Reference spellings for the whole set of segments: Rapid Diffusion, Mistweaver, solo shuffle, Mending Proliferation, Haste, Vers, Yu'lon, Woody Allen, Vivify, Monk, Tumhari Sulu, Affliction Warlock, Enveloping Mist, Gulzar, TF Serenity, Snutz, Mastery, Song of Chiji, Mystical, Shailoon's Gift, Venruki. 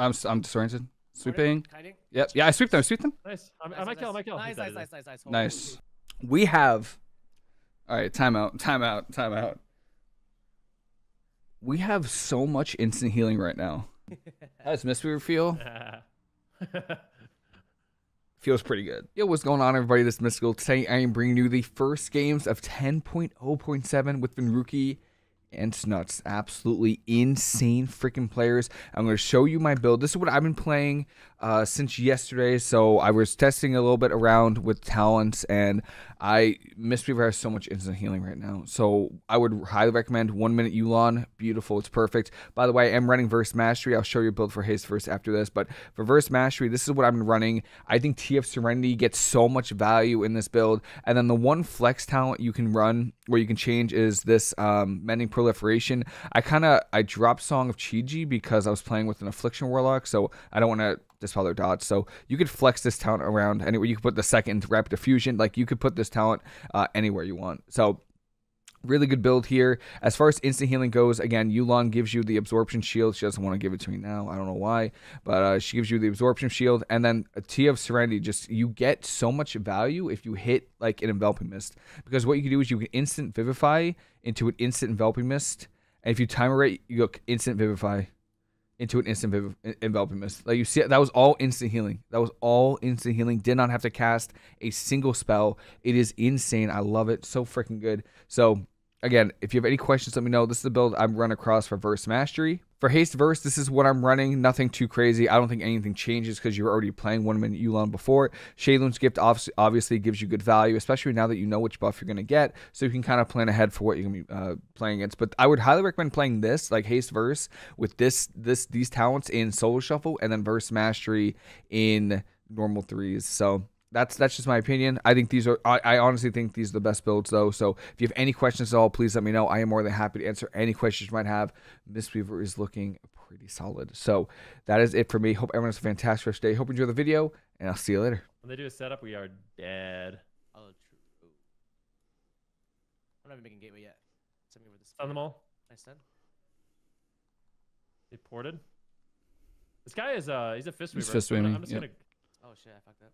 I'm disoriented. Sweeping. Yep. Yeah, I sweep them. Nice. I might kill. Nice. Nice. We have. All right. Timeout. We have so much instant healing right now. How does Mistweaver feel? Feels pretty good. Yo, what's going on, everybody? This is Mystical. Today, I am bringing you the first games of 10.0.7 with Venruki and Snuts. Absolutely insane freaking players. I'm going to show you my build. This is what I've been playing since yesterday. So I was testing a little bit around with talents, and Mistweaver has so much instant healing right now. So I would highly recommend 1 minute Yu'lon. Beautiful. It's perfect. By the way, I am running Verse Mastery. I'll show you a build for Haste first after this. But for Verse Mastery, this is what I've been running. I think TF Serenity gets so much value in this build. And then the one flex talent you can run where you can change is this Mending Proliferation. I dropped Song of Chiji because I was playing with an Affliction Warlock, so I don't want to dispel their dots. So you could flex this talent around anywhere. You could put the second Rapid Diffusion. Like, you could put this talent anywhere you want. So really good build here. As far as instant healing goes, again, Yu'lon gives you the absorption shield. She doesn't want to give it to me now. I don't know why, but she gives you the absorption shield. And then a TF Serenity, just you get so much value if you hit like an Enveloping Mist. Because what you can do is you can instant Vivify into an instant Enveloping Mist. And if you timer rate, you go instant Vivify into an instant Enveloping Mist. Like, you see, that was all instant healing. That was all instant healing. Did not have to cast a single spell. It is insane. I love it. So freaking good. So again, if you have any questions, let me know. This is the build I've run across for Verse Mastery. For Haste Verse, this is what I'm running. Nothing too crazy. I don't think anything changes because you were already playing 1 minute Yu'lon before. Shailoon's Gift obviously gives you good value, especially now that you know which buff you're going to get. So you can kind of plan ahead for what you're going to be playing against. But I would highly recommend playing this, like Haste Verse, with these talents in Solo Shuffle and then Verse Mastery in normal threes. So that's just my opinion. I think these are, I honestly think these are the best builds though. So if you have any questions at all, please let me know. I am more than happy to answer any questions you might have. Mistweaver is looking pretty solid. So that is it for me. Hope everyone has a fantastic rest of your day. Hope you enjoy the video, and I'll see you later. When they do a setup, we are dead. Oh, true. I don't have a making gateway yet. On the mall. Nice then. They ported. This guy is he's a Fistweaver. He's Fistweaving. I'm just gonna. Oh shit! I fucked up.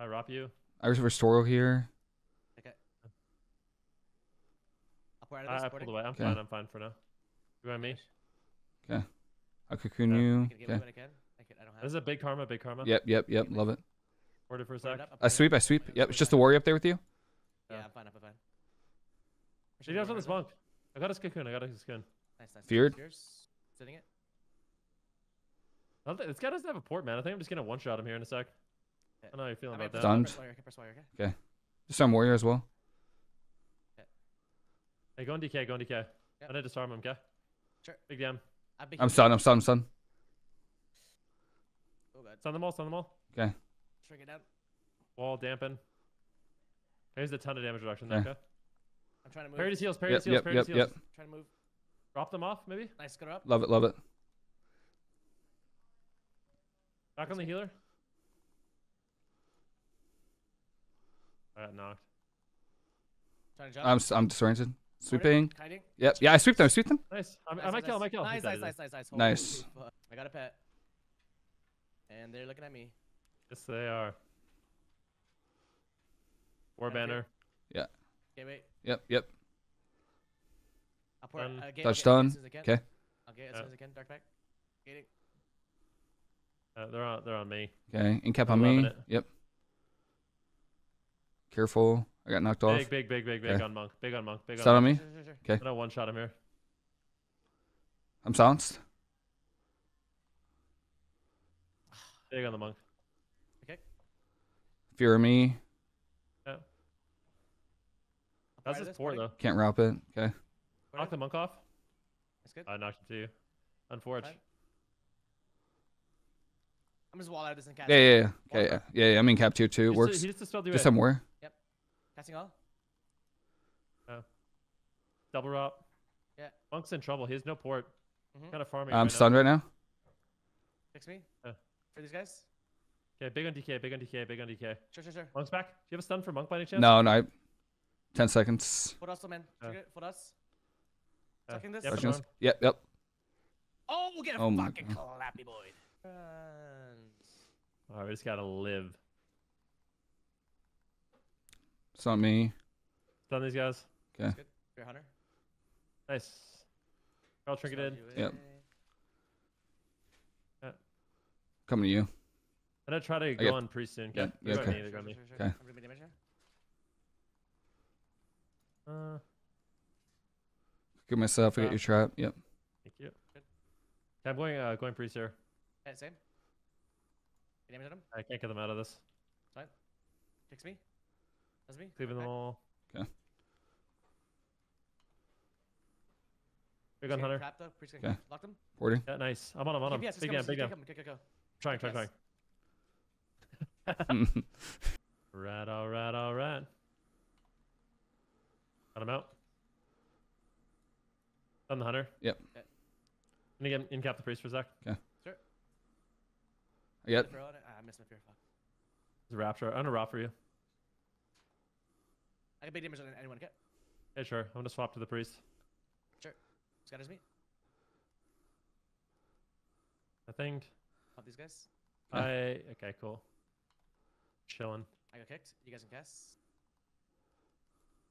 I wrap you. I was restoral here. Okay. I pulled away. I'm okay. Fine. I'm fine for now. You want me? Okay. I'll cocoon you. Okay. This is a big karma. Yep. Love it. Order for a sec. I sweep. Yep. It's just a warrior up there with you. Yeah, I'm fine. You guys on this monk. I got his cocoon. Nice. Feared. Sitting it. This guy doesn't have a port, man. I think I'm just gonna one shot him here in a sec. I know how you're feeling about that. Stunned. Okay. Disarm warrior as well. Okay. Hey, go on DK. Yep. I'm gonna disarm him, okay? Sure. Big damn. I'm stunned. Oh, God. Stun them all. Okay. Shrink it down. Wall dampen. Here's a ton of damage reduction there, okay? I'm trying to move. Parry his heals. Trying to move. Drop them off, maybe? Nice, go up. Love it. Back on the healer. I got knocked. I'm disoriented. Sweeping. Yep. Yeah, I sweep them. Nice. I might kill. Nice. Nice. I got a pet. And they're looking at me. Yes, they are. War banner. Yeah. Okay, wait. Yep. Touch stun. Okay. I'll get it as soon as I can. Dark back. Gating. They're on me. Okay. Incap on me. Yep. Careful. I got knocked off. Big okay. on monk. Big on me. Sure. Okay. I one shot him here. I'm silenced. Big on the monk. Okay. Fear of me. Yeah. That's his port though. Can't wrap it. Okay. Knock the monk off. That's good. I knocked him to you. Unfortunate. I'm just wall out of this and cap. Yeah. Okay. Yeah. I'm in cap tier 2. Works. He just dispelled you. Just somewhere. Casting all? Oh. Double up. Yeah. Monk's in trouble. He has no port. Mm-hmm. Kind of farming. I'm stunned right now. Fix me? For these guys? Okay, big on DK. Sure. Monk's back. Do you have a stun for Monk by any chance? No. 10 seconds. Put us, man. Put us. Sucking this? Yep. Oh, we'll get a fucking clappy boy. All right, we just gotta live. It's not me. It's on these guys. Okay. You're a hunter. Nice. I'll trinket in. Yep. Yeah. Coming to you. I'm gonna try to go on pretty soon. Okay. Yeah, okay. Okay. Give myself. I got your trap. Yep. Thank you. Good. I'm going. Going priest here. Yeah, same. You damage them? I can't get them out of this. Fine. Kicks me. That's me. Cleaving them all. Okay. Big gun hunter. Trap, okay. Lock them. 40. Yeah, nice. I'm on him. Big gun. Big gun. Go. Trying. Right. All right. All right. Got him out. On the hunter. Yep. Okay. I'm gonna in cap the priest for a sec. Okay. Sure. I got. I missed my fear. It's a rapture. I'm gonna rob for you. I can big damage on anyone. Okay. Yeah, sure. I'm gonna swap to the priest. Sure. Scatters me. I think. Pop these guys. Yeah. Okay. Cool. Chilling. I got kicked. You guys can guess.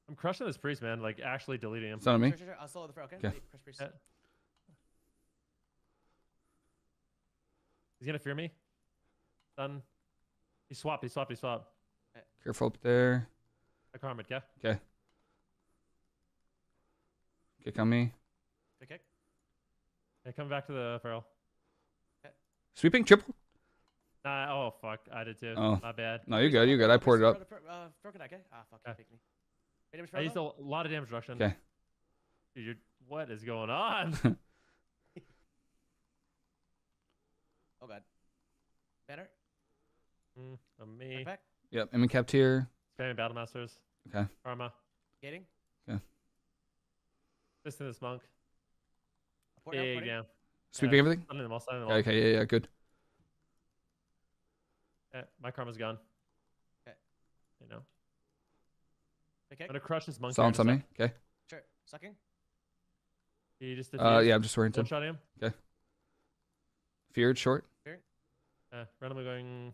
I'm crushing this priest, man. Like, actually deleting him. It's on me. Sure, I'll solo the throw. Okay. Crush priest. Yeah. He's going to fear me. Done. He swapped. Okay. Careful up there. I karmed, yeah? Okay. Kick on me. Good kick. Okay, come back to the feral. Okay. Sweeping triple. Oh, fuck. I did too. Oh. My bad. No, you're good. You're good. I poured it up. Fuck. Okay. Pick me. I used a lot of damage reduction. Okay. Dude, what is going on? Oh, God. Banner? On me. Backpack? Yep, I'm in cap tier. Spamming Battle Masters. Okay. Karma. Gating? Okay. Just in this monk. Yeah. Sweeping everything? I'm in the wall. Okay, yeah, good. My karma's gone. Okay. You know? Okay. I'm gonna crush this monkey. Silence on me. Okay. Sure. Sucking. You just yeah, I'm just worried. One shot him. Okay. Feared short. Feared. Randomly going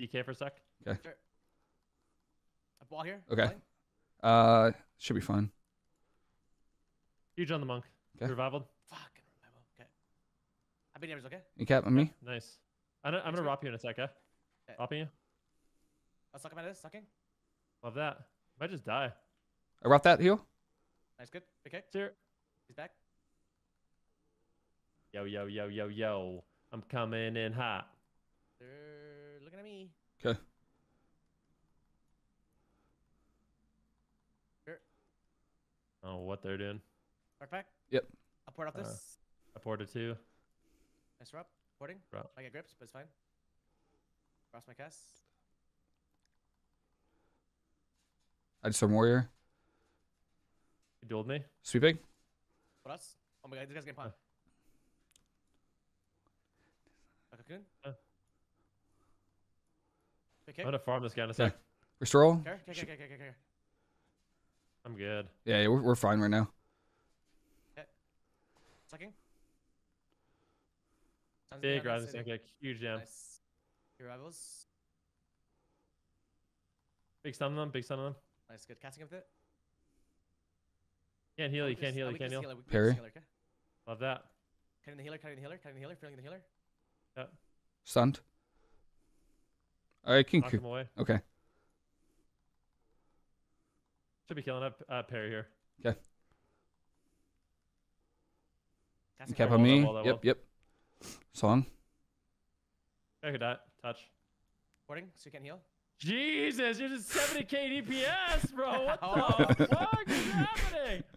DK for a sec. Okay. Sure. A ball here. Okay. Ball should be fine. Huge on the monk. Okay. Revivaled. Fucking revival. Okay. I beat damage. Okay. You cap on me. Nice. I'm gonna rop you in a sec. Okay. Ropping you. I'll suck him out of this. Sucking. Love that. Might just die. I roughed that heal. Nice, good. Big kick. Sure. He's back. Yo. I'm coming in hot. They're looking at me. Okay. Sure. Oh, what they're doing. Back. Yep. I poured off this. I poured it too. Nice rob. Porting. Rob. I get grips, but it's fine. Cross my cast. I just saw warrior. You dueled me. Sweeping. What else? Oh my god, this guy's getting pawned. Cocoon. I'm gonna farm this guy in a sec. Restore. Okay. I'm good. Yeah, we're fine right now. Okay. Sucking. Big rising sand kick. Huge jam. Nice. Your rivals. Big stun on them. Nice, good. Casting up with it. Can't heal. Parry. Love that. Cutting the healer. Feeling the healer. Yep. Stunned. I can knock him away. Okay. Should be killing up parry here. Okay. Cap on me. Yep. Song. I could die. Touch. Boarding, so you can't heal. Jesus, you're just 70k DPS, bro. What the fuck is happening?